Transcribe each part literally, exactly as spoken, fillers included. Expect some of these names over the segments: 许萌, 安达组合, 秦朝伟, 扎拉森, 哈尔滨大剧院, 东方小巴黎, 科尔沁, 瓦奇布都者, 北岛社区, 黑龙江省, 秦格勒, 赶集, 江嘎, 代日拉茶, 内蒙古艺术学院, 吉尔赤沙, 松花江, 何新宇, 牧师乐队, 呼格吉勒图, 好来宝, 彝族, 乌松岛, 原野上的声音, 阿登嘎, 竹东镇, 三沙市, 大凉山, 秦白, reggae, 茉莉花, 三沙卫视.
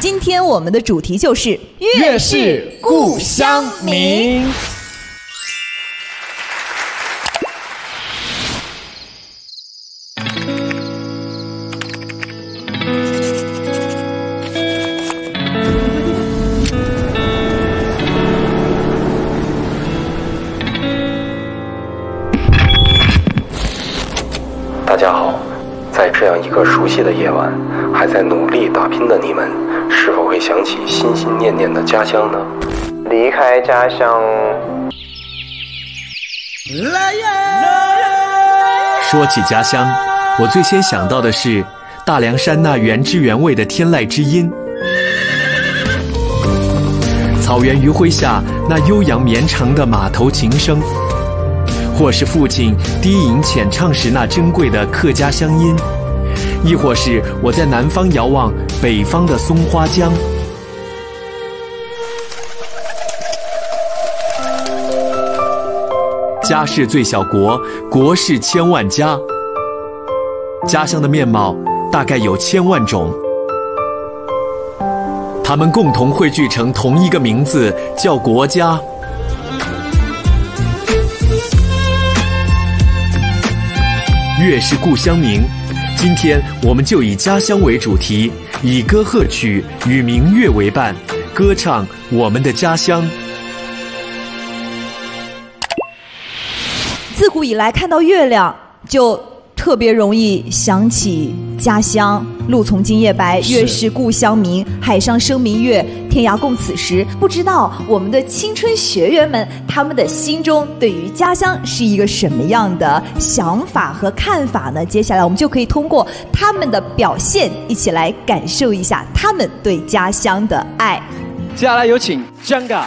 今天我们的主题就是月是故乡明。大家好，在这样一个熟悉的夜晚，还在努力打拼的你们，是否会想起心心念念的家乡呢？离开家乡，说起家乡，我最先想到的是大凉山那原汁原味的天籁之音，草原余晖下那悠扬绵长的马头琴声，或是父亲低吟浅唱时那珍贵的客家乡音，亦或是我在南方遥望北方的松花江。家是最小国，国是千万家。家乡的面貌大概有千万种，它们共同汇聚成同一个名字，叫国家。月是故乡明，今天我们就以家乡为主题，以歌贺曲与明月为伴，歌唱我们的家乡。自古以来，看到月亮就特别容易想起家乡。露从今夜白，月是故乡明，海上生明月，天涯共此时。不知道我们的青春学员们，他们的心中对于家乡是一个什么样的想法和看法呢？接下来我们就可以通过他们的表现，一起来感受一下他们对家乡的爱。接下来有请 Jenga。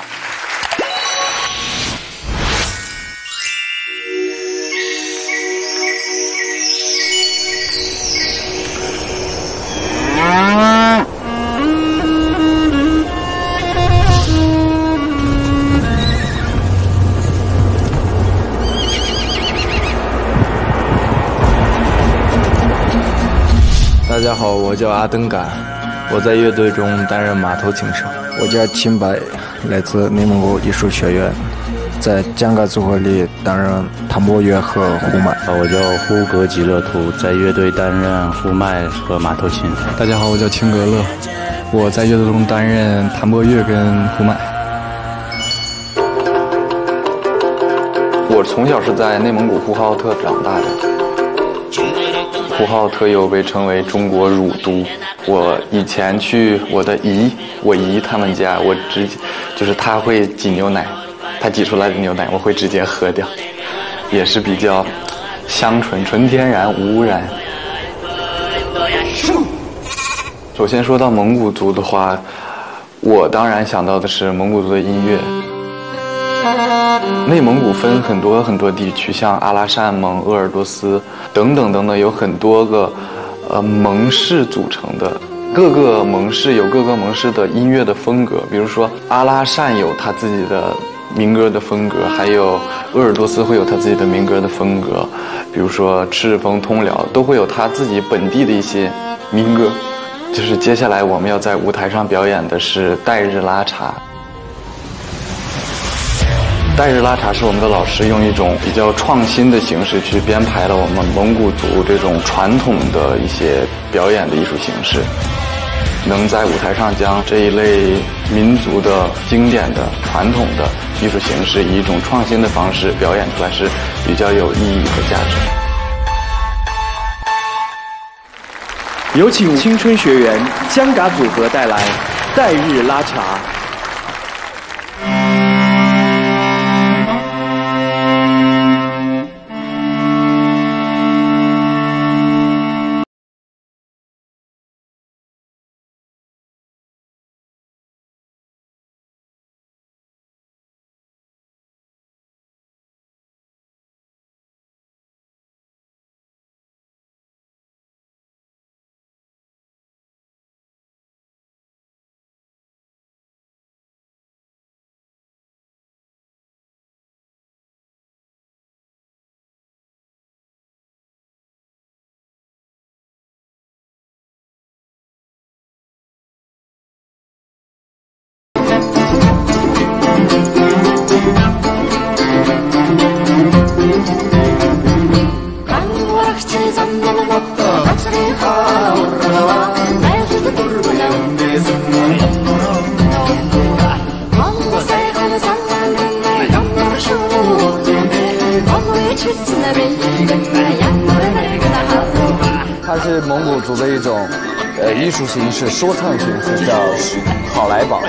大家好，我叫阿登嘎，我在乐队中担任马头琴手。我叫秦白，来自内蒙古艺术学院，在江嘎组合里担任弹拨乐和呼麦。我叫呼格吉勒图，在乐队担任呼麦和马头琴。大家好，我叫秦格勒，我在乐队中担任弹拨乐跟呼麦。我从小是在内蒙古呼和浩特长大的。呼和浩特又被称为中国乳都。我以前去我的姨，我姨他们家，我直就是他会挤牛奶，他挤出来的牛奶我会直接喝掉，也是比较香醇、纯天然、无污染。首先说到蒙古族的话，我当然想到的是蒙古族的音乐。内蒙古分很多很多地区，像阿拉善盟、鄂尔多斯等等等等，有很多个呃盟市组成的。各个盟市有各个盟市的音乐的风格，比如说阿拉善有他自己的民歌的风格，还有鄂尔多斯会有他自己的民歌的风格，比如说赤峰、通辽都会有他自己本地的一些民歌。就是接下来我们要在舞台上表演的是代日拉茶。代日拉茶是我们的老师用一种比较创新的形式去编排了我们蒙古族这种传统的一些表演的艺术形式，能在舞台上将这一类民族的经典的传统的艺术形式以一种创新的方式表演出来，是比较有意义和价值。有请青春学员江嘎组合带来代日拉茶。是蒙古族的一种呃艺术形式，说唱形式，叫好来宝。啊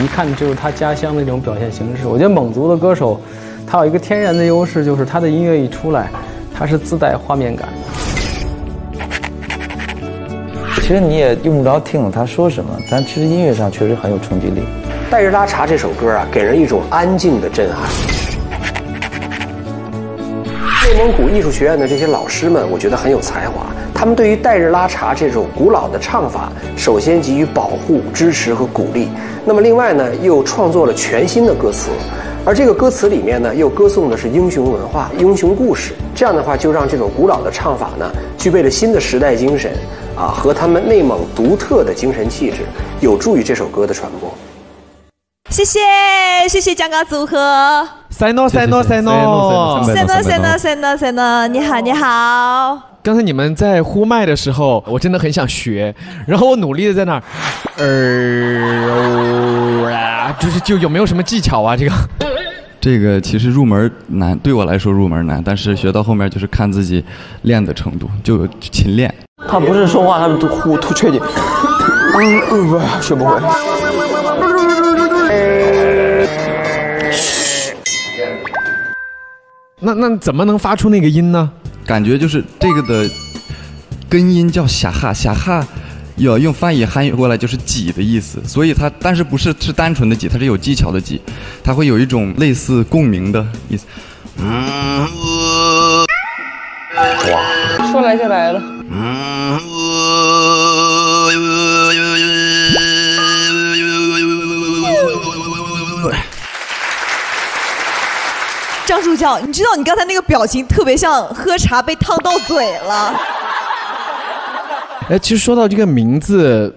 一看就是他家乡的那种表现形式。我觉得蒙族的歌手，他有一个天然的优势，就是他的音乐一出来，他是自带画面感。其实你也用不着听懂他说什么，但其实音乐上确实很有冲击力。带着拉茶这首歌啊，给人一种安静的震撼。内蒙古艺术学院的这些老师们，我觉得很有才华。他们对于带着拉茶这种古老的唱法，首先给予保护、支持和鼓励。 那么，另外呢，又创作了全新的歌词，而这个歌词里面呢，又歌颂的是英雄文化、英雄故事。这样的话，就让这种古老的唱法呢，具备了新的时代精神，啊，和他们内蒙独特的精神气质，有助于这首歌的传播。谢谢，谢谢江港组合。塞诺，塞诺，塞诺，塞诺，塞诺，塞诺，塞诺，你好，你好。 刚才你们在呼麦的时候，我真的很想学，然后我努力的在那儿，呃，啊、就是就有没有什么技巧啊？这个，这个其实入门难，对我来说入门难，但是学到后面就是看自己练的程度，就勤练。他不是说话，他们都呼吐气的，嗯嗯，学不会。那那怎么能发出那个音呢？ 感觉就是这个的根音叫“下哈”，“下哈”要用翻译汉语过来就是“挤”的意思，所以它但是不是是单纯的“挤”，它是有技巧的“挤”，它会有一种类似共鸣的意思。嗯，哇，说来就来了。嗯，张助教，你知道你刚才那个表情特别像喝茶被烫到嘴了。哎，其实说到这个名字，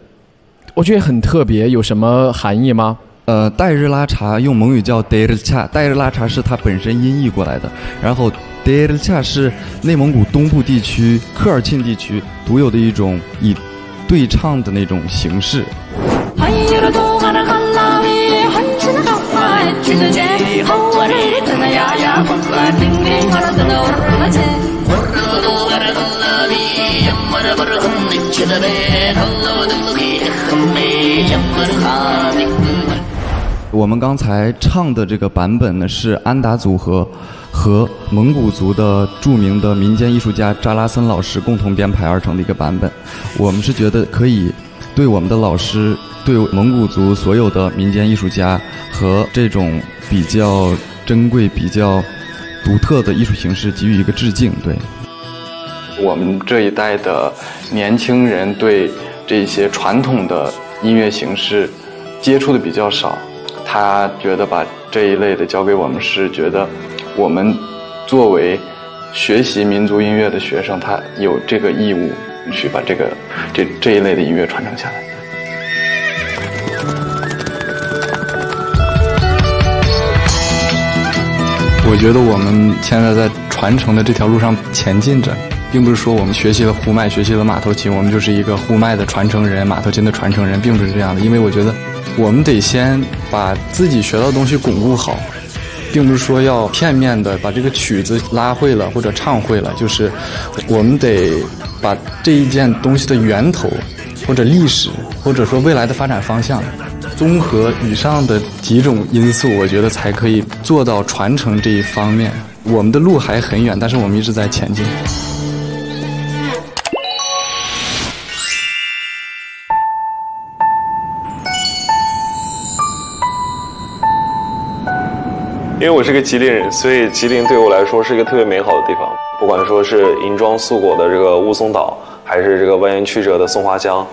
我觉得很特别，有什么含义吗？呃，带日拉茶用蒙语叫 “dair cha”， 带日拉茶是它本身音译过来的，然后 “dair cha” 是内蒙古东部地区科尔沁地区独有的一种以对唱的那种形式。我们刚才唱的这个版本呢，是安达组合和蒙古族的著名的民间艺术家扎拉森老师共同编排而成的一个版本。我们是觉得可以对我们的老师，对蒙古族所有的民间艺术家和这种比较珍贵、比较独特的艺术形式给予一个致敬。对，我们这一代的年轻人对这些传统的音乐形式接触的比较少，他觉得把这一类的交给我们，是觉得我们作为学习民族音乐的学生，他有这个义务去把这个这这一类的音乐传承下来。我觉得我们现在在传承的这条路上前进着，并不是说我们学习了呼麦，学习了马头琴，我们就是一个呼麦的传承人，马头琴的传承人，并不是这样的。因为我觉得我们得先把自己学到的东西巩固好，并不是说要片面的把这个曲子拉会了或者唱会了，就是我们得把这一件东西的源头或者历史或者说未来的发展方向，综合以上的几种因素，我觉得才可以做到传承这一方面。我们的路还很远，但是我们一直在前进。因为我是个吉林人，所以吉林对我来说是一个特别美好的地方。不管说是银装素裹的这个乌松岛，还是这个蜿蜒曲折的松花江。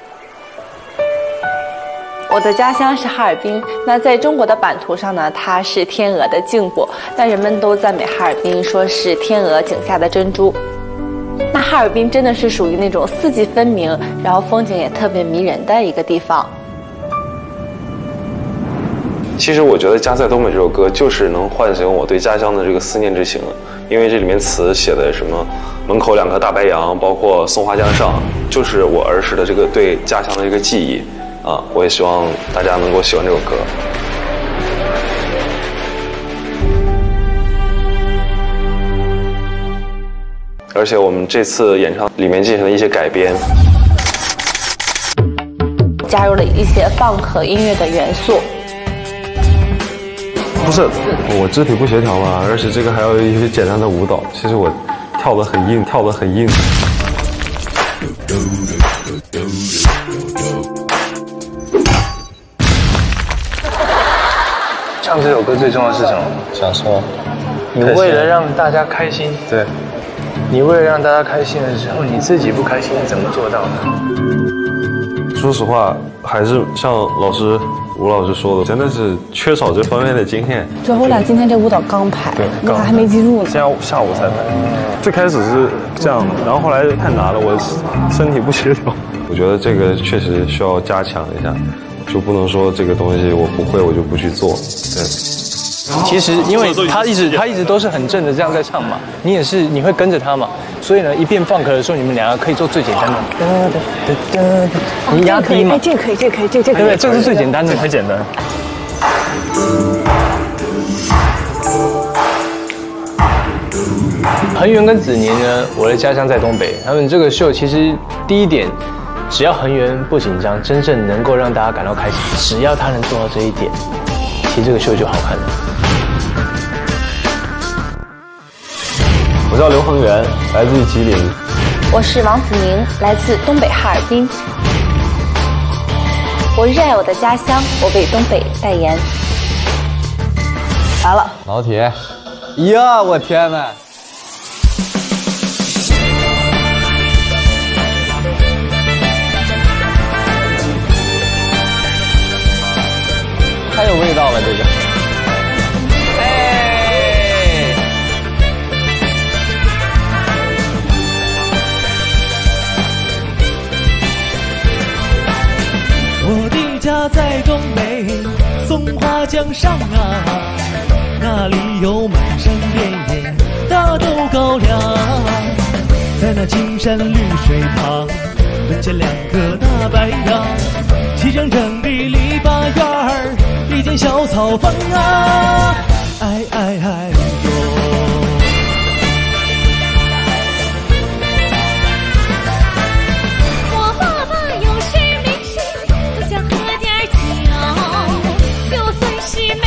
我的家乡是哈尔滨，那在中国的版图上呢，它是天鹅的颈部，但人们都赞美哈尔滨说是天鹅颈下的珍珠。那哈尔滨真的是属于那种四季分明，然后风景也特别迷人的一个地方。其实我觉得《家在东北》这首歌就是能唤醒我对家乡的这个思念之情，因为这里面词写的什么门口两个大白杨，包括松花江上，就是我儿时的这个对家乡的这个记忆啊。我也希望大家能够喜欢这首歌。而且我们这次演唱里面进行了一些改编，加入了一些放克音乐的元素。不是我肢体不协调嘛，而且这个还有一些简单的舞蹈，其实我跳得很硬，跳得很硬。唱这首歌最重要的是什么？想说，你为了让大家开心，对，你为了让大家开心的时候，你自己不开心，你怎么做到的？说实话，还是像老师。吴老师说的真的是缺少这方面的经验，主要我俩今天这舞蹈刚排，对，刚排还没记住呢，今天下午才排。最开始是这样的，然后后来太难了，我身体不协调。我觉得这个确实需要加强一下，就不能说这个东西我不会我就不去做。对，其实因为他一直他一直都是很正的这样在唱嘛，你也是你会跟着他嘛，所以呢，一变放克的时候，你们两个可以做最简单的。你压低嘛？这可以，这可以，这这可以。对，这是最简单的，很简单。恒源跟子宁呢，我的家乡在东北。他们这个秀其实第一点，只要恒源不紧张，真正能够让大家感到开心，只要他能做到这一点，其实这个秀就好看了。我叫刘恒源，来自吉林。我是王子宁，来自东北哈尔滨。我热爱我的家乡，我为东北代言。来了，老铁！呀，我天哪！太有味道了，这个。家在东北松花江上啊，那里有满山遍野大豆高粱，在那青山绿水旁蹲着两个大白杨，齐整整的篱笆院儿，一间小草房啊，哎哎哎是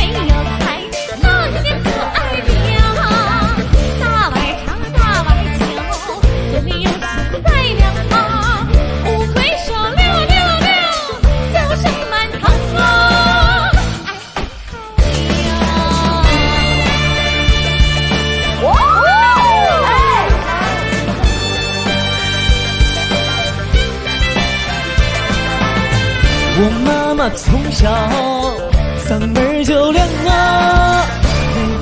妈妈从小嗓门就亮啊，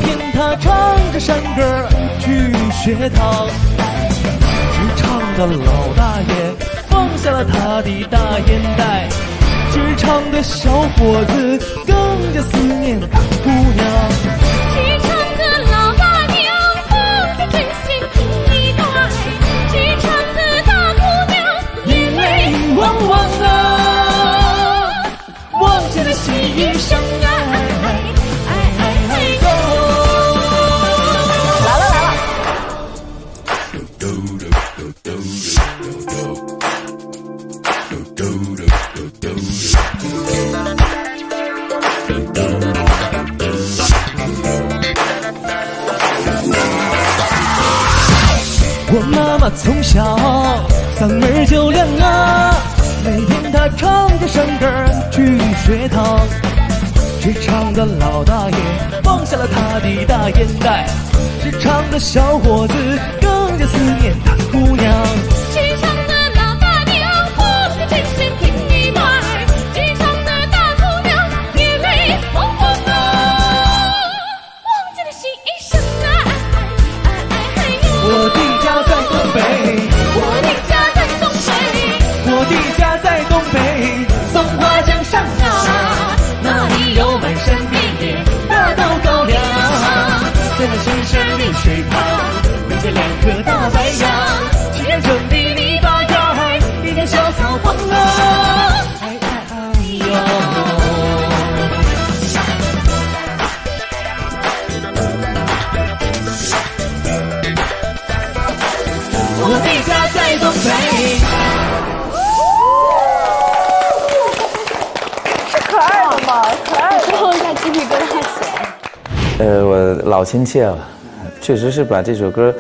每天她唱着山歌去学堂，直唱的老大爷放下了他的大烟袋，直唱的小伙子更加思念姑娘。 我妈妈从小嗓门就亮啊，每天她唱着山歌去学堂，直唱的老大爷放下了他的大烟袋，直唱的小伙子更加思念她姑娘。 水旁围着两颗大白杨，情人整的泥巴腰，还一条小草黄啊，哎哎哎呦！我的家在东北，是可爱的吗？可爱的，最后一下鸡皮疙瘩起来。呃，我老亲切了。 确实是把这首歌，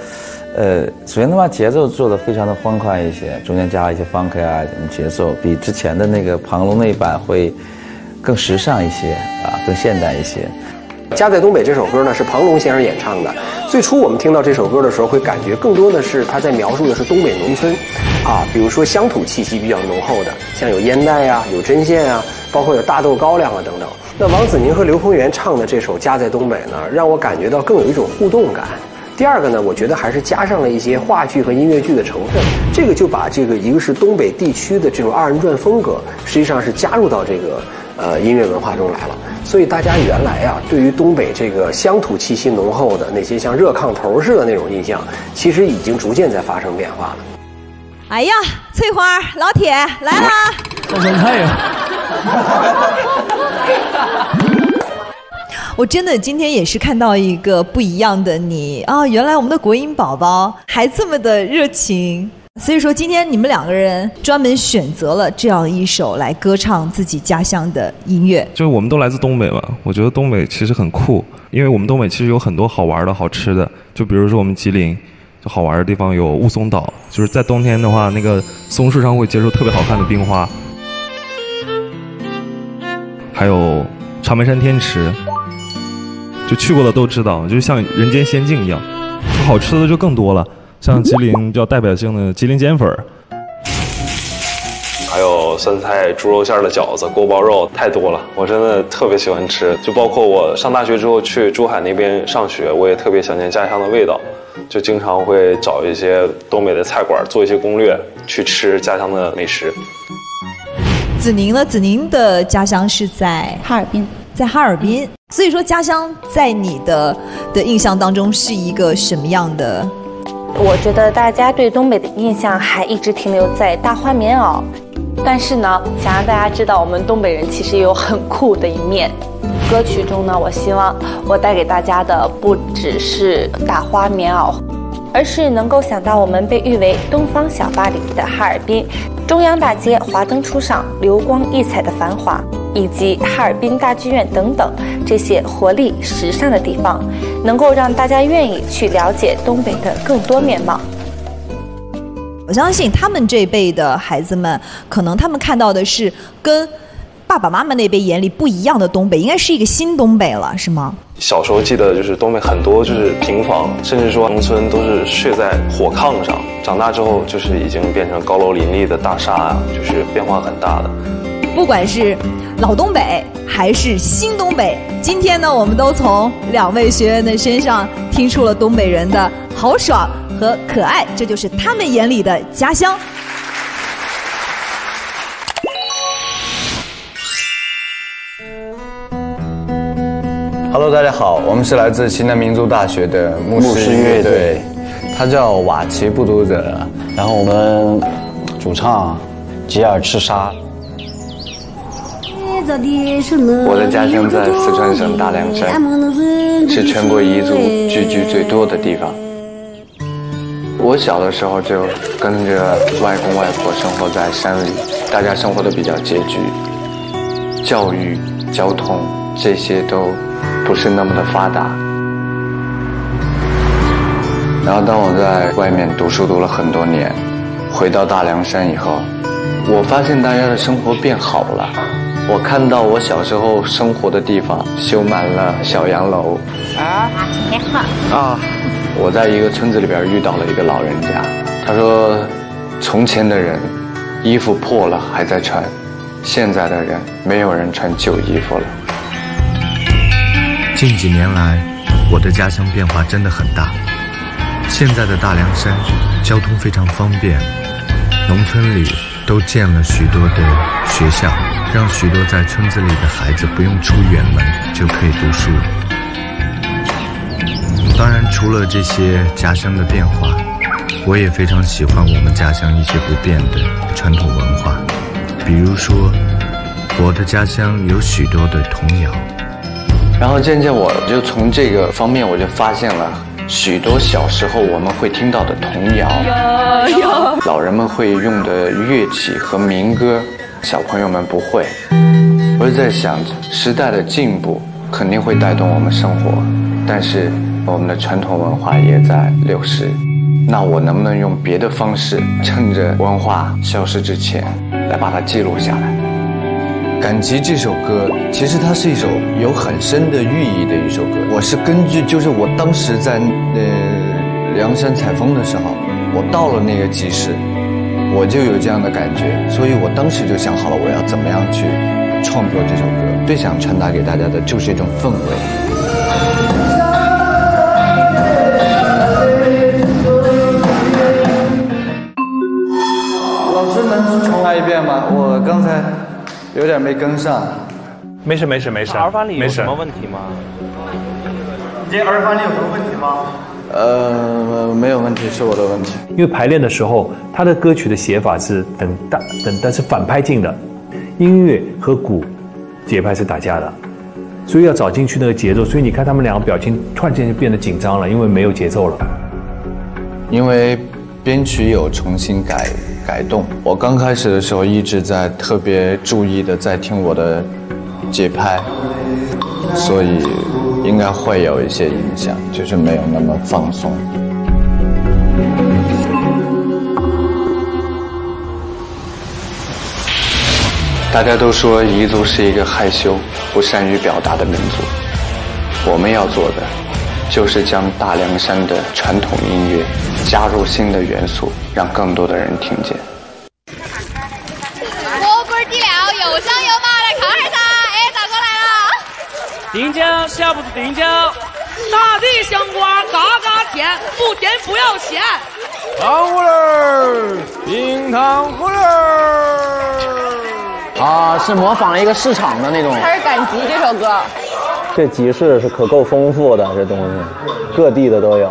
呃，首先的话节奏做得非常的欢快一些，中间加了一些 funk 啊节奏，比之前的那个庞龙那一版会更时尚一些啊，更现代一些。《家在东北》这首歌呢是庞龙先生演唱的，最初我们听到这首歌的时候，会感觉更多的是他在描述的是东北农村啊，比如说乡土气息比较浓厚的，像有烟袋啊、有针线啊，包括有大豆高粱啊等等。 那王子宁和刘鹏元唱的这首《家在东北》呢，让我感觉到更有一种互动感。第二个呢，我觉得还是加上了一些话剧和音乐剧的成分，这个就把这个一个是东北地区的这种二人转风格，实际上是加入到这个呃音乐文化中来了。所以大家原来啊，对于东北这个乡土气息浓厚的那些像热炕头似的那种印象，其实已经逐渐在发生变化了。哎呀，翠花、老铁来啦！晒晒太阳。我真的今天也是看到一个不一样的你啊！原来我们的国音宝宝还这么的热情，所以说今天你们两个人专门选择了这样一首来歌唱自己家乡的音乐。就是我们都来自东北嘛，我觉得东北其实很酷，因为我们东北其实有很多好玩的好吃的，就比如说我们吉林。 就好玩的地方有雾凇岛，就是在冬天的话，那个松树上会结出特别好看的冰花。还有长白山天池，就去过的都知道，就像人间仙境一样。好吃的就更多了，像吉林比较代表性的吉林煎粉，还有酸菜猪肉馅的饺子、锅包肉，太多了。我真的特别喜欢吃，就包括我上大学之后去珠海那边上学，我也特别想念家乡的味道。 就经常会找一些东北的菜馆做一些攻略，去吃家乡的美食。子宁呢？子宁的家乡是在哈尔滨，在哈尔滨。所以说，家乡在你的的印象当中是一个什么样的？我觉得大家对东北的印象还一直停留在大花棉袄，但是呢，想让大家知道我们东北人其实也有很酷的一面。 歌曲中呢，我希望我带给大家的不只是大花棉袄，而是能够想到我们被誉为东方小巴黎的哈尔滨，中央大街华灯初上、流光溢彩的繁华，以及哈尔滨大剧院等等这些活力时尚的地方，能够让大家愿意去了解东北的更多面貌。 我相信他们这辈的孩子们，可能他们看到的是跟 爸爸妈妈那边眼里不一样的东北，应该是一个新东北了，是吗？小时候记得就是东北很多就是平房，甚至说农村都是睡在火炕上。长大之后就是已经变成高楼林立的大厦啊，就是变化很大的。不管是老东北还是新东北，今天呢，我们都从两位学员的身上听出了东北人的豪爽和可爱，这就是他们眼里的家乡。Hello， 大家好，我们是来自西南民族大学的牧师乐队，他叫瓦奇布都者，然后我们主唱吉尔赤沙。我的家乡在四川省大凉山，是全国彝族聚居最多的地方。我小的时候就跟着外公外婆生活在山里，大家生活的比较拮据，教育、交通这些都不是那么的发达。然后当我在外面读书读了很多年，回到大凉山以后，我发现大家的生活变好了。我看到我小时候生活的地方修满了小洋楼啊，啊！我在一个村子里边遇到了一个老人家，他说从前的人衣服破了还在穿，现在的人没有人穿旧衣服了。近几年来，我的家乡变化真的很大。现在的大凉山交通非常方便，农村里都建了许多的学校，让许多在村子里的孩子不用出远门就可以读书。当然，除了这些家乡的变化，我也非常喜欢我们家乡一些不变的传统文化。比如说，我的家乡有许多的童谣。然后渐渐我就从这个方面我就发现了许多小时候我们会听到的童谣，老人们会用的乐器和民歌，小朋友们不会。我就在想，时代的进步肯定会带动我们生活，但是我们的传统文化也在流失。那我能不能用别的方式，趁着文化消失之前，来把它记录下来？感激这首歌，其实它是一首有很深的寓意的一首歌。我是根据，就是我当时在呃凉山采风的时候，我到了那个集市，我就有这样的感觉，所以我当时就想好了，我要怎么样去创作这首歌。最想传达给大家的就是一种氛围。老师能重来一遍吗？我刚才有点没跟上。没事没事没事。耳返里有什么问题吗？你这耳返里有什么问题吗？呃，没有问题，是我的问题。因为排练的时候，他的歌曲的写法是等但等但是反拍进的，音乐和鼓节拍是打架的，所以要找进去那个节奏。所以你看他们两个表情突然间就变得紧张了，因为没有节奏了。因为编曲有重新改改动，我刚开始的时候一直在特别注意的在听我的节拍，所以应该会有一些影响，就是没有那么放松。大家都说彝族是一个害羞、不善于表达的民族，我们要做的就是将大凉山的传统音乐加入新的元素，让更多的人听见。我不是地了，有香有马来看海噻！哎，咋过来了？丁香下不是丁香，大地香瓜嘎嘎甜，不甜不要咸。糖葫芦，冰糖葫芦。啊，是模仿了一个市场的那种。开始赶集这首歌。这集市是可够丰富的，这东西各地的都有。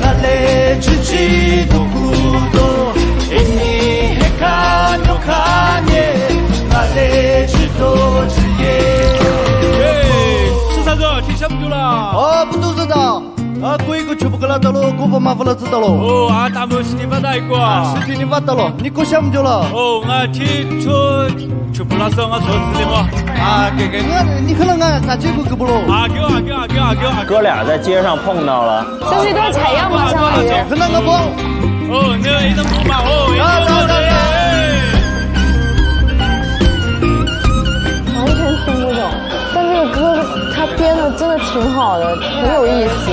la legge Gido Gudo e mi recagno Kanye, la legge Doge.十三个听下不就了？哦，不都知道。啊，过一个全部给他到了，过不马不了知道了。哦，啊，他们是你发的一个。是你发的了，你过下不就了？哦，我听说。 啊，给给我，你可能俺俺这个给不喽？啊，给我，给我，给我，给我。哥俩在街上碰到了。这是一段采样吗？相当于。可能个不。哦，那一个不嘛，哦，一个不的。完全听不懂，但这个歌他编的真的挺好的，很有意思。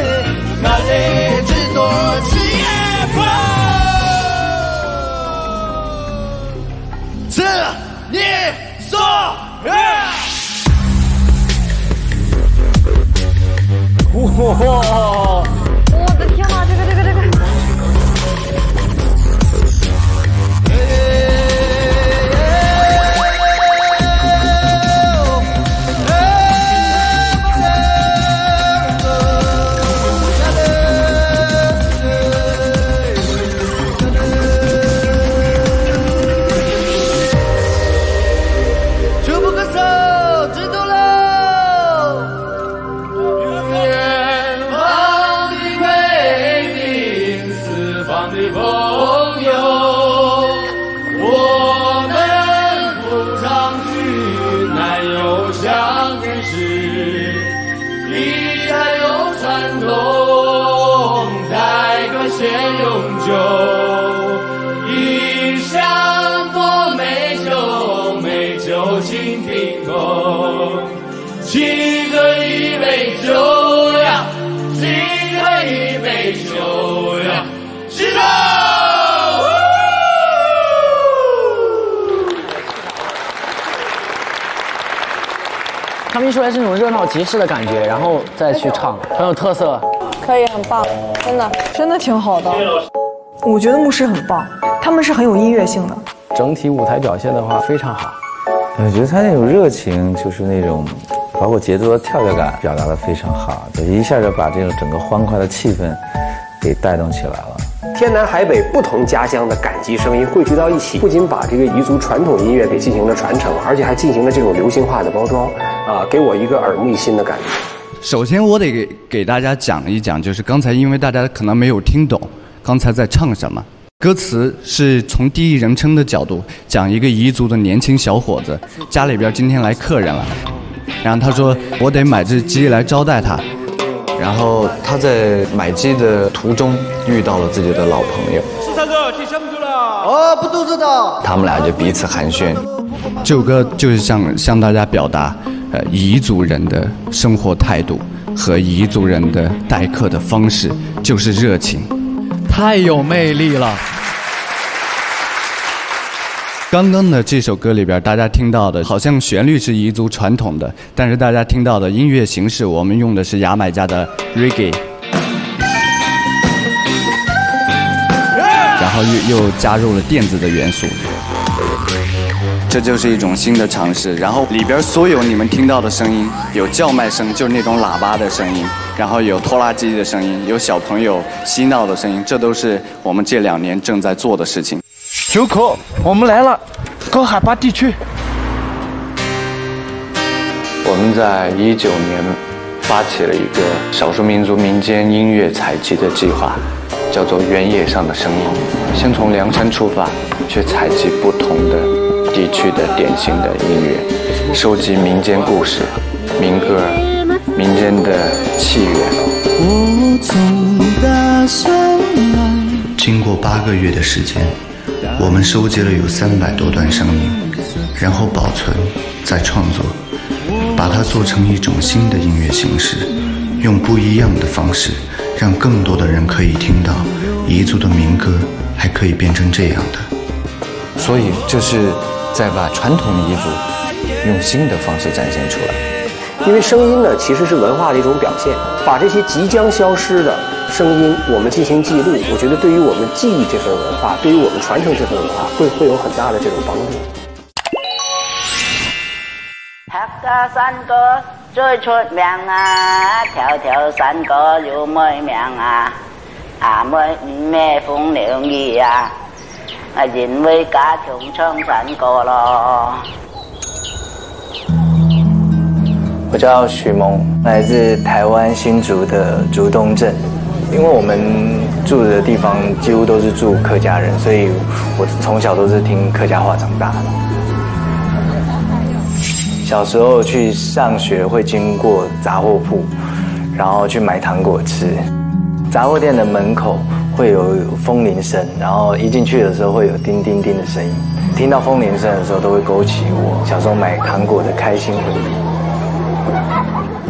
la legge Doge e fa. 他们一出来这种热闹集市的感觉，然后再去唱，很有特色。可以，很棒，真的，真的挺好的。我觉得牧师很棒，他们是很有音乐性的。整体舞台表现的话非常好。我觉得他那种热情，就是那种，包括节奏的跳跃感，表达的非常好，就一下就把这种整个欢快的气氛给带动起来了。 天南海北不同家乡的赶集声音汇聚到一起，不仅把这个彝族传统音乐给进行了传承，而且还进行了这种流行化的包装，啊，给我一个耳目一新的感觉。首先，我得给给大家讲一讲，就是刚才因为大家可能没有听懂刚才在唱什么，歌词是从第一人称的角度讲一个彝族的年轻小伙子，家里边今天来客人了，然后他说我得买只鸡来招待他。 然后他在买鸡的途中遇到了自己的老朋友。十三个，听清楚了？哦，不都知道。他们俩就彼此寒暄。这首歌就是向向大家表达，呃，彝族人的生活态度和彝族人的待客的方式，就是热情。太有魅力了。刚刚的这首歌里边，大家听到的，好像旋律是彝族传统的，但是大家听到的音乐形式，我们用的是牙买加的 reggae， 然后又又加入了电子的元素，这就是一种新的尝试。然后里边所有你们听到的声音，有叫卖声，就是那种喇叭的声音，然后有拖拉机的声音，有小朋友嬉闹的声音，这都是我们这两年正在做的事情。 九口，我们来了，高海拔地区。我们在一九年发起了一个少数民族民间音乐采集的计划，叫做《原野上的声音》。先从凉山出发，去采集不同的地区的典型的音乐，收集民间故事、民歌、民间的器乐。我从大山来。经过八个月的时间。 我们收集了有三百多段声音，然后保存，再创作，把它做成一种新的音乐形式，用不一样的方式，让更多的人可以听到彝族的民歌，还可以变成这样的。所以，这是在把传统彝族用新的方式展现出来。因为声音呢，其实是文化的一种表现。把这些即将消失的声音，我们进行记录，我觉得对于我们记忆这份文化，对于我们传承这份文化，会会有很大的这种帮助。客家山歌最出名啊，條條山歌有妹名啊，阿妹咩風涼意啊，啊因為家鄉唱山歌咯。我叫許萌，来自台湾新竹的竹东镇，因为我们住的地方几乎都是住客家人，所以我从小都是听客家话长大的。 小时候去上学会经过杂货铺，然后去买糖果吃。杂货店的门口会有风铃声，然后一进去的时候会有叮叮叮的声音。听到风铃声的时候，都会勾起我小时候买糖果的开心回忆。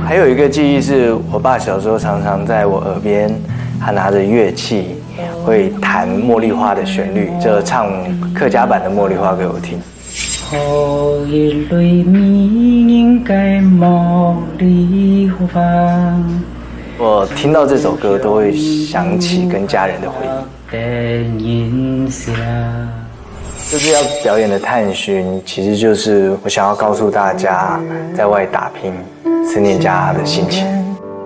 还有一个记忆是我爸小时候常常在我耳边，他拿着乐器会弹《茉莉花》的旋律，就唱客家版的《茉莉花》给我听。 我一对你应该茉莉花。我听到这首歌都会想起跟家人的回忆。这次要表演的探寻，其实就是我想要告诉大家，在外打拼、思念家的心情。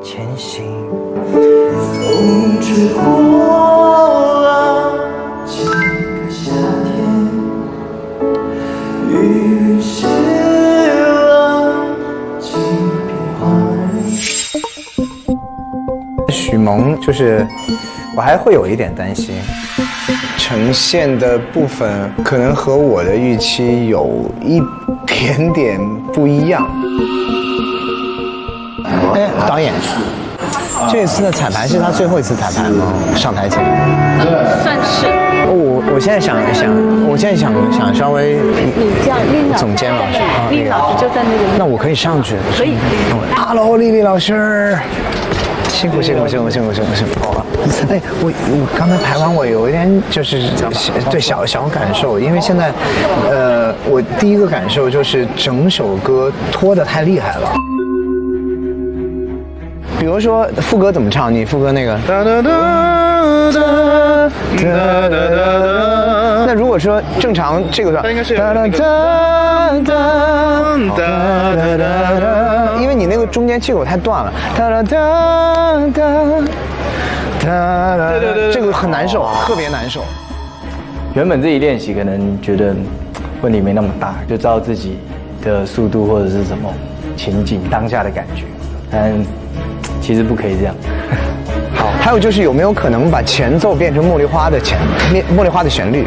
前行，风吹过了几个夏天。 雨歇了几片花。许萌就是我还会有一点担心，呈现的部分可能和我的预期有一点点不一样。哎，导演，这次的彩排是他最后一次彩排吗？上台前？嗯，算是。 我我现在想想，我现在想想稍微，你这样，丽老总监老师，丽老师就在那个，那我可以上去，可以。哈喽，丽丽老师，辛苦辛苦辛苦辛苦辛苦辛苦了。哎，我我刚才排完，我有一点就是对小小感受，因为现在，呃，我第一个感受就是整首歌拖得太厉害了。 比如说副歌怎么唱？你副歌那个。那如果说正常这个段，应该是。因为你那个中间气口太断了。这个很难受，特别难受。原本自己练习可能觉得问题没那么大，就照自己的速度或者是什么情景当下的感觉，但。 其实不可以这样。好，还有就是有没有可能把前奏变成《茉莉花》的前《茉莉花》的旋律？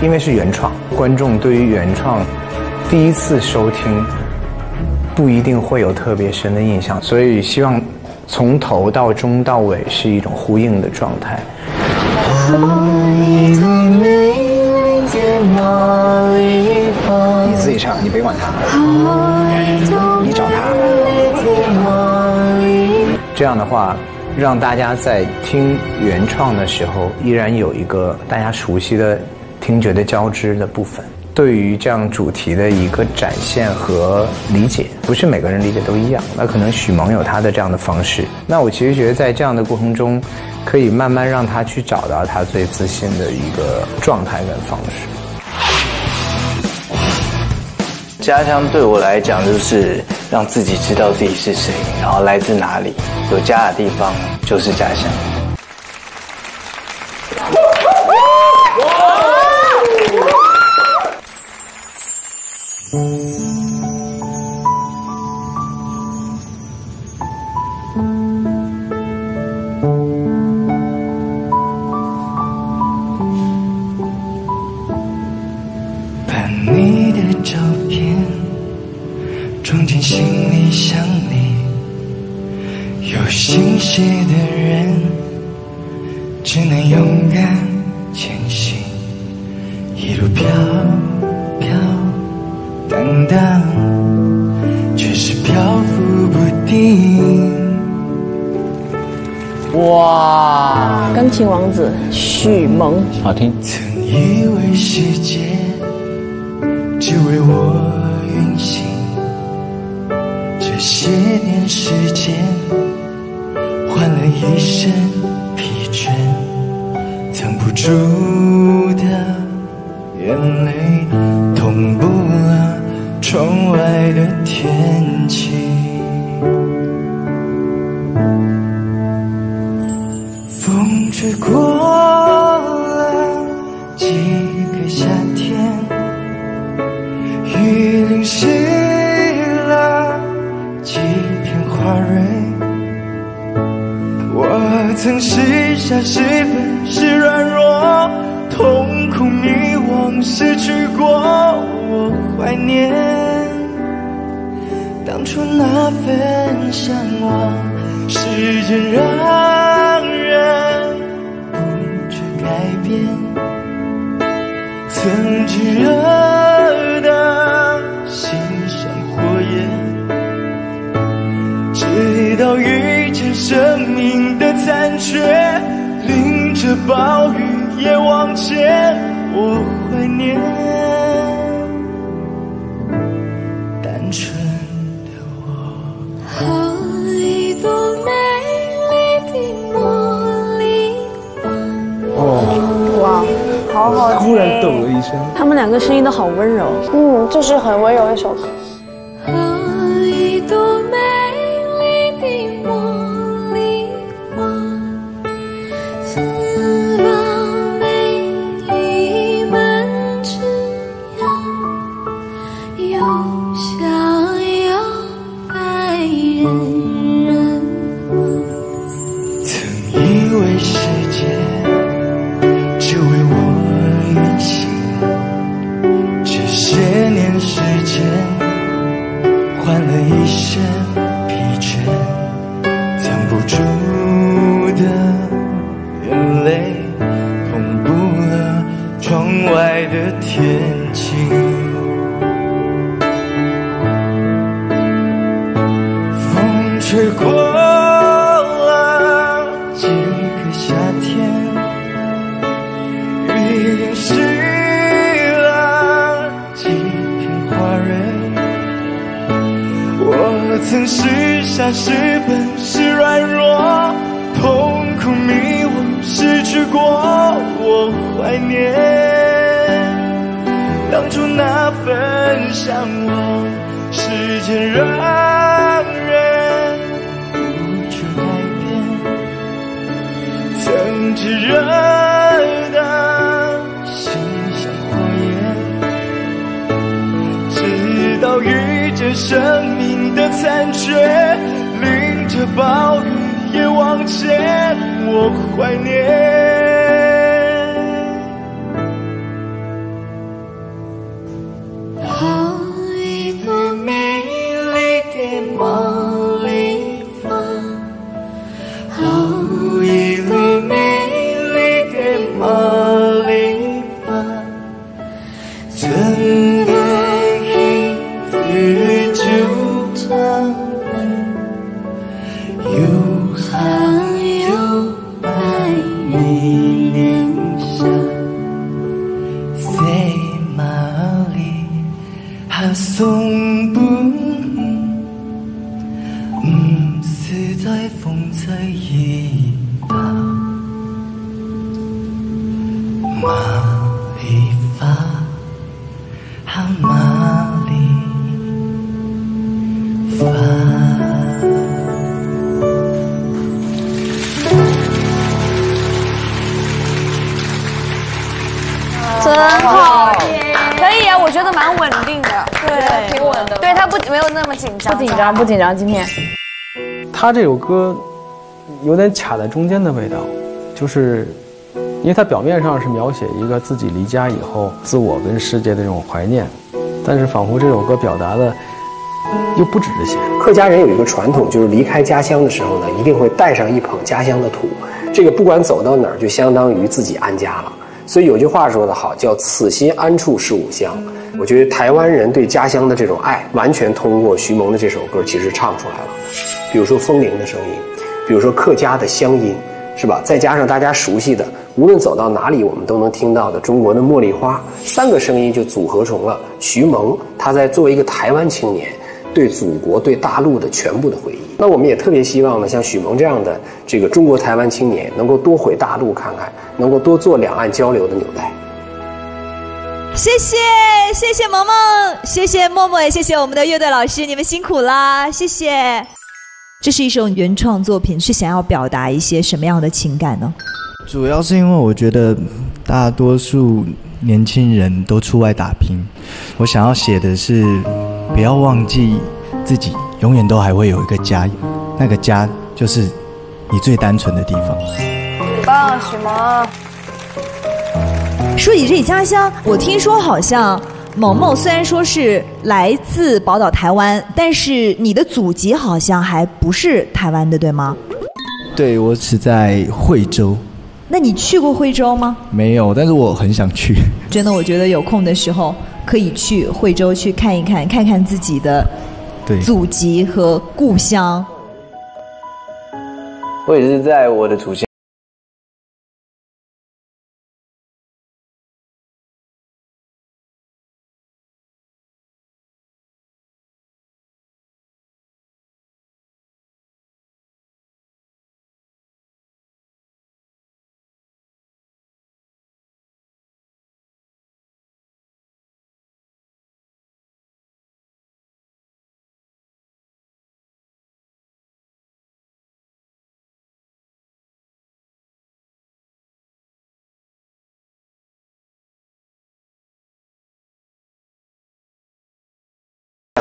因为是原创，观众对于原创第一次收听不一定会有特别深的印象，所以希望从头到中到尾是一种呼应的状态。你自己唱，你别管他，你找他。 这样的话，让大家在听原创的时候，依然有一个大家熟悉的听觉的交织的部分。对于这样主题的一个展现和理解，不是每个人理解都一样。那可能许萌有他的这样的方式。那我其实觉得，在这样的过程中，可以慢慢让他去找到他最自信的一个状态跟方式。家乡对我来讲，就是。 让自己知道自己是谁，然后来自哪里，有家的地方就是家乡。把你的照片。 装进行李箱里，有信息的人只能勇敢前行，一路飘飘荡荡，却是漂浮不定。哇！钢琴王子许萌，好听。曾以为世界。只为我运行。这些年时间，换了一身疲倦，藏不住的眼泪，同步了窗外的天气。风吹过。 雨淋湿了几片花蕊，我曾时傻时笨时软弱，痛苦迷惘，失去过，我怀念当初那份向往。时间让人不知改变，曾炙热的心像火焰，直到遇见生命的残缺，淋着暴雨也往前。我怀念单纯的我。 好好听，忽然懂了一声。他们两个声音都好温柔，嗯，就是很温柔一首歌。一朵美丽的茉莉花，滋养每一门枝桠，又香又白，人人望。曾以为世界。 时间换了一身疲倦，藏不住的眼泪，同步了窗外的天气。风吹过了几个夏天，雨淋湿。 我曾时傻时笨时软弱，痛苦迷惘，失去过，我怀念当初那份向往。时间让人不知改变，曾炙热的心像火焰，直到遇。 这生命的残缺，淋着暴雨也往前。我怀念好一朵美丽的茉莉花，好一朵美丽的茉莉花，曾经。 送不唔是在风吹雨打，茉莉花啊茉莉花。真好，可以啊，我觉得蛮稳定的。 对，挺稳的。对他不没有那么紧张，不紧张，不紧张。今天，他这首歌有点卡在中间的味道，就是因为他表面上是描写一个自己离家以后自我跟世界的这种怀念，但是仿佛这首歌表达的又不止这些。客家人有一个传统，就是离开家乡的时候呢，一定会带上一捧家乡的土，这个不管走到哪儿，就相当于自己安家了。所以有句话说得好，叫“此心安处是吾乡”。 我觉得台湾人对家乡的这种爱，完全通过徐萌的这首歌其实唱出来了。比如说风铃的声音，比如说客家的乡音，是吧？再加上大家熟悉的，无论走到哪里我们都能听到的中国的茉莉花，三个声音就组合成了徐萌他在作为一个台湾青年对祖国对大陆的全部的回忆。那我们也特别希望呢，像许萌这样的这个中国台湾青年能够多回大陆看看，能够多做两岸交流的纽带。谢谢谢谢萌萌，谢谢默默，也谢谢我们的乐队老师，你们辛苦啦，谢谢。这是一首原创作品，是想要表达一些什么样的情感呢？主要是因为我觉得大多数年轻人都出外打拼，我想要写的是不要忘记自己永远都还会有一个家，那个家就是你最单纯的地方。很棒，许萌。说起这家乡，我听说好像萌萌虽然说是来自宝岛台湾，但是你的祖籍好像还不是台湾的，对吗？对，我是在惠州。那你去过惠州吗？没有，但是我很想去。真的，我觉得有空的时候可以去惠州去看一看，看看自己的祖籍和故乡。我也是在我的祖乡。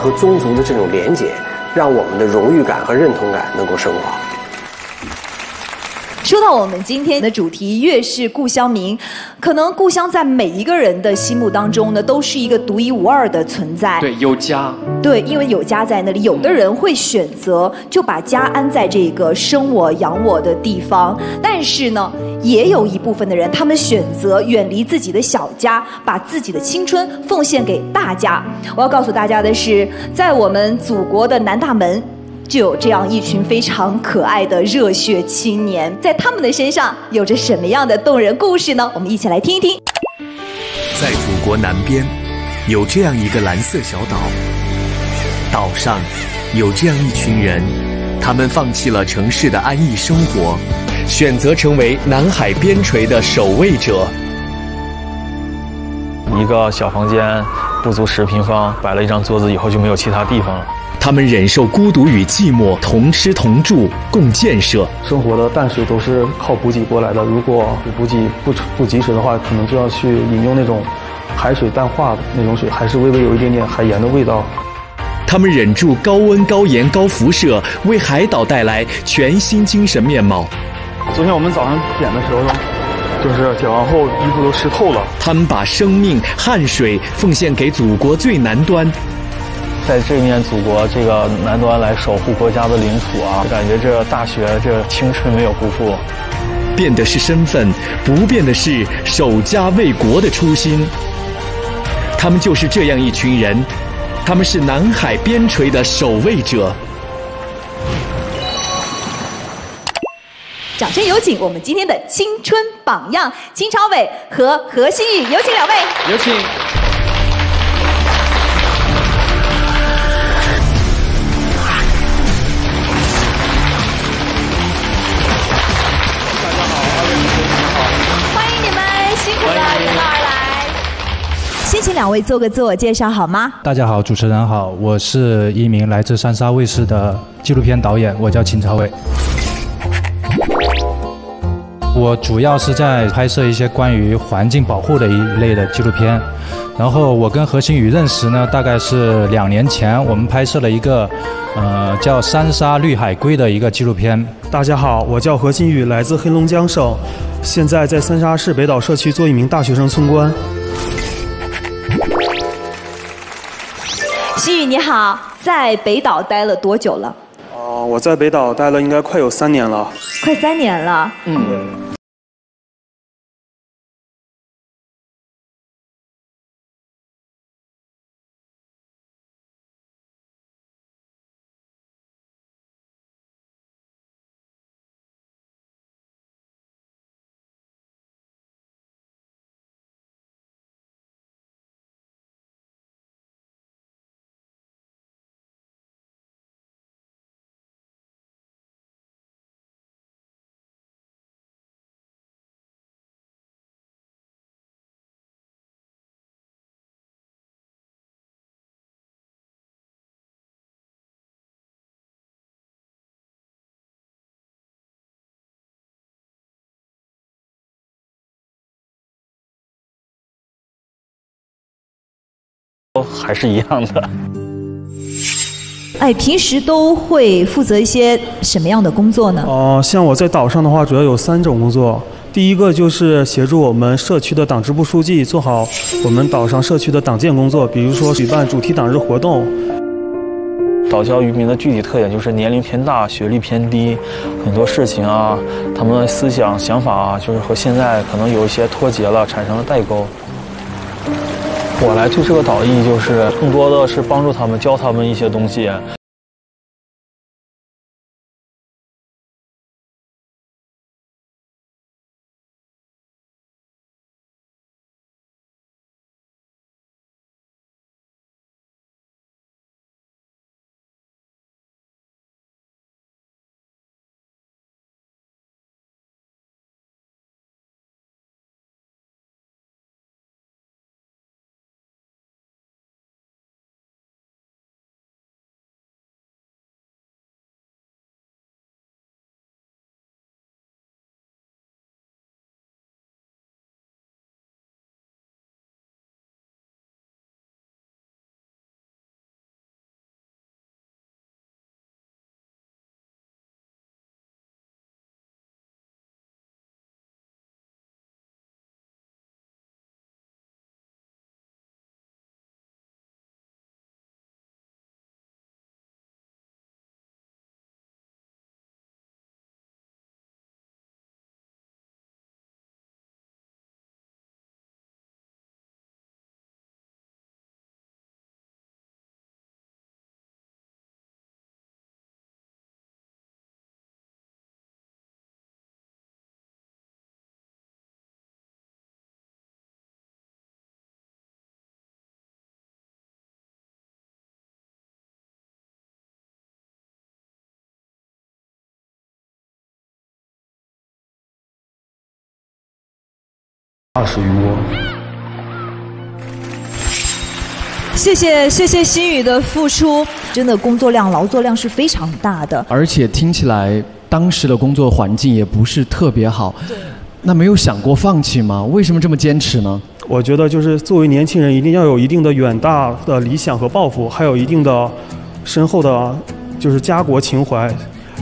和宗族的这种连结，让我们的荣誉感和认同感能够升华。说到我们今天的主题，越是故乡民，可能故乡在每一个人的心目当中呢，都是一个独一无二的存在。对，有家。对，因为有家在那里，有的人会选择就把家安在这个生我养我的地方，但是呢，也有一部分的人，他们选择远离自己的小家，把自己的青春奉献给大家。我要告诉大家的是，在我们祖国的南大门，就有这样一群非常可爱的热血青年，在他们的身上有着什么样的动人故事呢？我们一起来听一听。在祖国南边，有这样一个蓝色小岛，岛上有这样一群人，他们放弃了城市的安逸生活，选择成为南海边陲的守卫者。一个小房间不足十平方，摆了一张桌子以后就没有其他地方了。他们忍受孤独与寂寞，同吃同住，共建设。生活的淡水都是靠补给过来的，如果补给不不及时的话，可能就要去饮用那种海水淡化的那种水，还是微微有一点点海盐的味道。他们忍住高温、高盐、高辐射，为海岛带来全新精神面貌。昨天我们早上点的时候呢，就是解完后衣服都湿透了。他们把生命、汗水奉献给祖国最南端。在这面祖国这个南端来守护国家的领土啊，感觉这大学这青春没有辜负。变的是身份，不变的是守家卫国的初心。他们就是这样一群人，他们是南海边陲的守卫者。掌声有请我们今天的青春榜样金朝伟和何新宇，有请两位。有请。先请两位做个自我介绍好吗？大家好，主持人好，我是一名来自三沙卫视的纪录片导演，我叫秦朝伟。我主要是在拍摄一些关于环境保护的一类的纪录片。然后我跟何新宇认识呢，大概是两年前，我们拍摄了一个呃叫《三沙绿海龟》的一个纪录片。大家好，我叫何新宇，来自黑龙江省，现在在三沙市北岛社区做一名大学生村官。新宇你好，在北岛待了多久了？哦，我在北岛待了应该快有三年了。快三年了。嗯。都还是一样的。哎，平时都会负责一些什么样的工作呢？哦、呃，像我在岛上的话，主要有三种工作。第一个就是协助我们社区的党支部书记做好我们岛上社区的党建工作，比如说举办主题党日活动。岛礁渔民的具体特点就是年龄偏大，学历偏低，很多事情啊，他们的思想想法啊，就是和现在可能有一些脱节了，产生了代沟。我来对这个岛的意义就是，更多的是帮助他们，教他们一些东西。二十余窝。谢谢谢谢新宇的付出，真的工作量劳作量是非常大的，而且听起来当时的工作环境也不是特别好。对。那没有想过放弃吗？为什么这么坚持呢？我觉得就是作为年轻人，一定要有一定的远大的理想和抱负，还有一定的深厚的，就是家国情怀。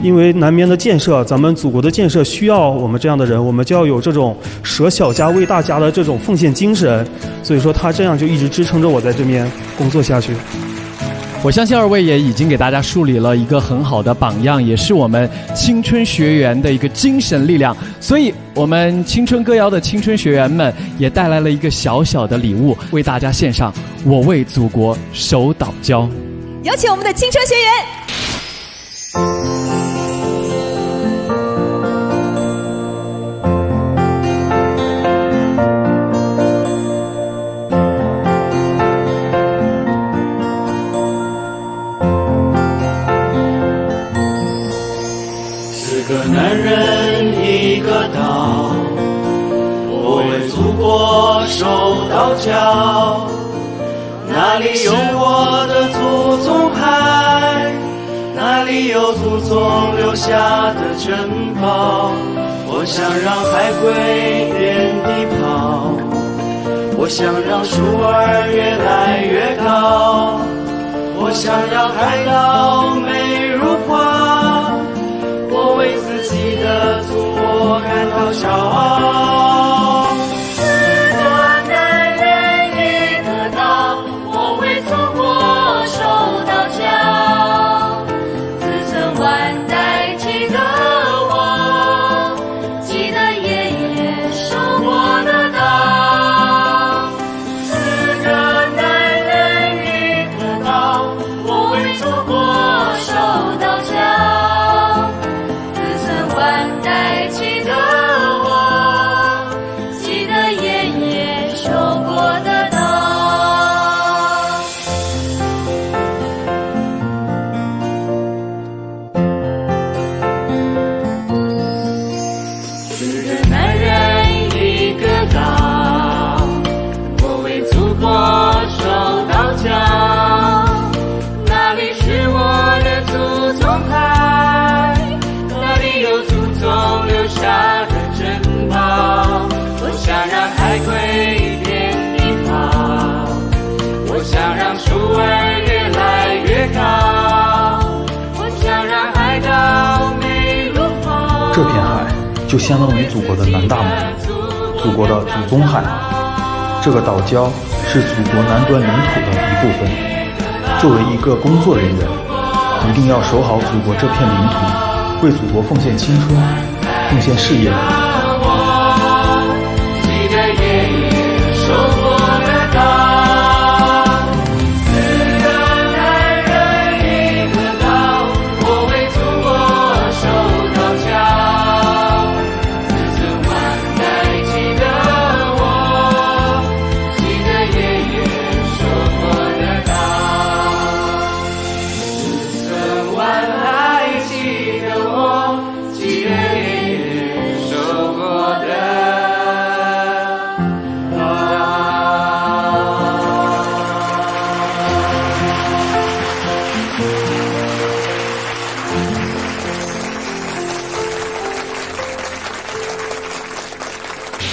因为南边的建设，咱们祖国的建设需要我们这样的人，我们就要有这种舍小家为大家的这种奉献精神。所以说，他这样就一直支撑着我在这边工作下去。我相信二位也已经给大家树立了一个很好的榜样，也是我们青春学员的一个精神力量。所以，我们青春歌谣的青春学员们也带来了一个小小的礼物，为大家献上《我为祖国守岛礁》。有请我们的青春学员。那里有我的祖宗海，那里有祖宗留下的珍宝。我想让海归原地跑，我想让树儿越来越高，我想让海岛美如画。我为自己的祖国感到骄傲。留下这片海就相当于祖国的南大门，祖国的祖宗海。这个岛礁是祖国南端领土的一部分。作为一个工作人员，一定要守好祖国这片领土，为祖国奉献青春，奉献事业。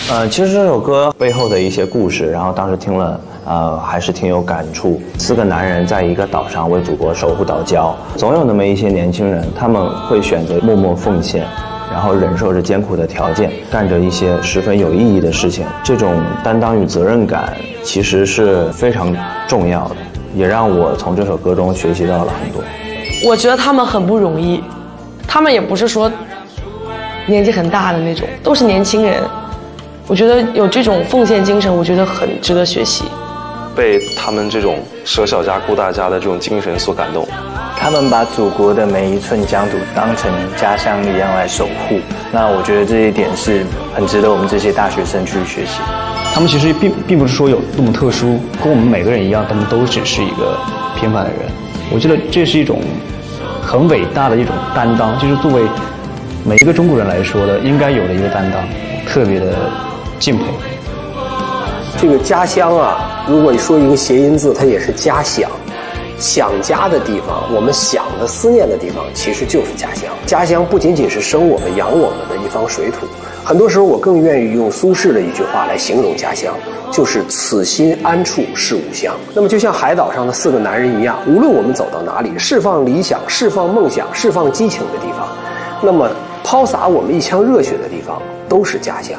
呃，其实这首歌背后的一些故事，然后当时听了，呃，还是挺有感触。四个男人在一个岛上为祖国守护岛礁，总有那么一些年轻人，他们会选择默默奉献，然后忍受着艰苦的条件，干着一些十分有意义的事情。这种担当与责任感其实是非常重要的，也让我从这首歌中学习到了很多。我觉得他们很不容易，他们也不是说年纪很大的那种，都是年轻人。我觉得有这种奉献精神，我觉得很值得学习。被他们这种舍小家顾大家的这种精神所感动，他们把祖国的每一寸疆土当成家乡一样来守护。那我觉得这一点是很值得我们这些大学生去学习。他们其实并并不是说有多么特殊，跟我们每个人一样，他们都只是一个平凡的人。我觉得这是一种很伟大的一种担当，就是作为每一个中国人来说的应该有的一个担当，特别的。敬佩这个家乡啊，如果你说一个谐音字，它也是家乡，想家的地方，我们想的思念的地方，其实就是家乡。家乡不仅仅是生我们养我们的一方水土，很多时候我更愿意用苏轼的一句话来形容家乡，就是此心安处是吾乡。那么就像海岛上的四个男人一样，无论我们走到哪里，释放理想，释放梦想，释放激情的地方，那么抛洒我们一腔热血的地方，都是家乡。